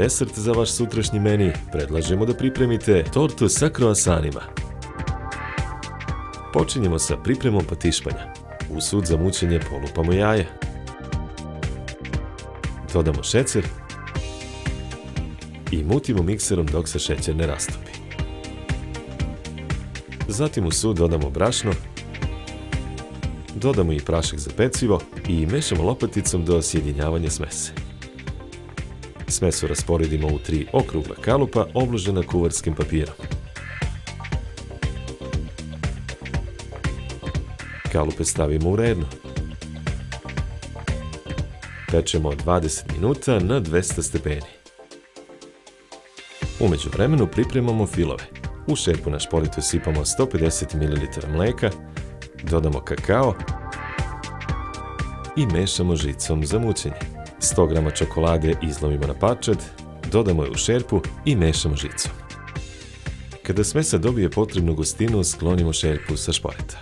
desert za vaš sutrašnji meni, predlažemo da pripremite tortu sa kroasanima. Počinjemo sa pripremom patišmanja. U sud za mućenje polupamo jaje. Dodamo šećer i mutimo mikserom dok se šećer ne rastopi. Zatim u sud dodamo brašno, dodamo i prašak za pecivo i mešamo lopaticom do sjedinjavanja smese. Smesu rasporedimo u 3 okrugla kalupa obložena kuvarskim papirom. Kalupe stavimo u redno. Pečemo 20 minuta na 200 stepeni. U međuvremenu pripremamo filove. U šepu na šporetu sipamo 150 ml mleka, dodamo kakao i mešamo žicom za mućenje. 100 g čokolade izlomimo na parčad, dodamo je u šerpu i mešamo žicom. Kada smesa dobije potrebnu gustinu, sklonimo šerpu sa šporeta.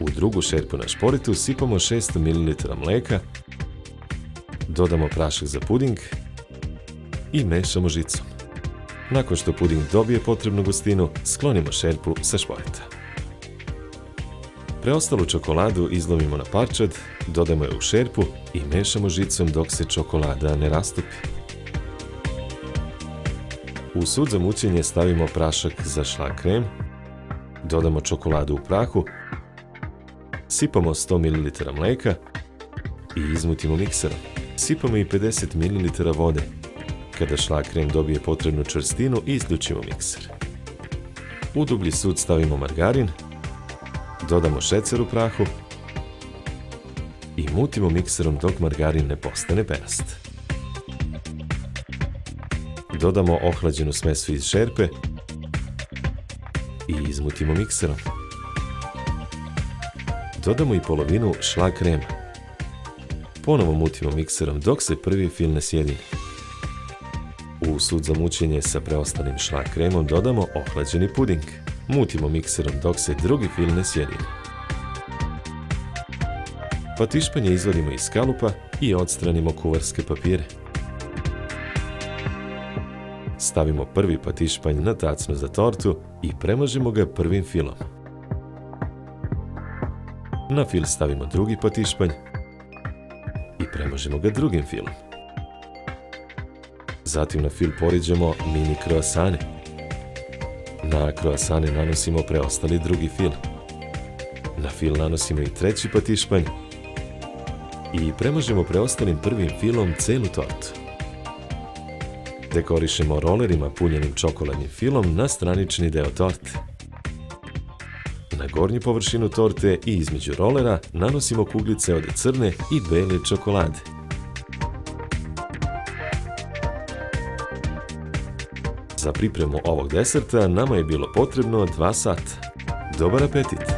U drugu šerpu na šporetu sipamo 600 ml mleka, dodamo prašak za puding i mešamo žicom. Nakon što puding dobije potrebnu gustinu, sklonimo šerpu sa šporeta. Preostalu čokoladu izlomimo na parčad, dodamo je u šerpu i mešamo žicom dok se čokolada ne rastopi. U sud za mućenje stavimo prašak za šlag krem, dodamo čokoladu u prahu, sipamo 100 ml mleka i izmutimo mikserom. Sipamo i 50 ml vode. Kada šlag krem dobije potrebnu čvrstinu, isključimo mikser. U dublji sud stavimo margarin, dodamo šećer u prahu i mutimo mikserom dok margarin ne postane perast. Dodamo ohlađenu smesu iz šerpe i izmutimo mikserom. Dodamo i polovinu šlag krema. Ponovo mutimo mikserom dok se prvi fil ne sjedini. U sud za mućenje sa preostalim šlag kremom dodamo ohlađeni puding. Mutimo mikserom dok se drugi fil ne sjedini. Patišpanje izvadimo iz kalupa i odstranimo kuvarske papire. Stavimo prvi patišpanj na tacnu za tortu i premažemo ga prvim filom. Na fil stavimo drugi patišpanj i premažemo ga drugim filom. Zatim na fil poriđemo mini kroasane. Na kroasane nanosimo preostali drugi fil. Na fil nanosimo i treći patišpanj i premažemo preostalim prvim filom celu tortu. Dekorišemo rolerima punjenim čokoladnim filom na stranični deo torte. Na gornju površinu torte i između rolera nanosimo kuglice od crne i bele čokolade. Za pripremu ovog deserta nama je bilo potrebno 2 sata. Dobar apetit!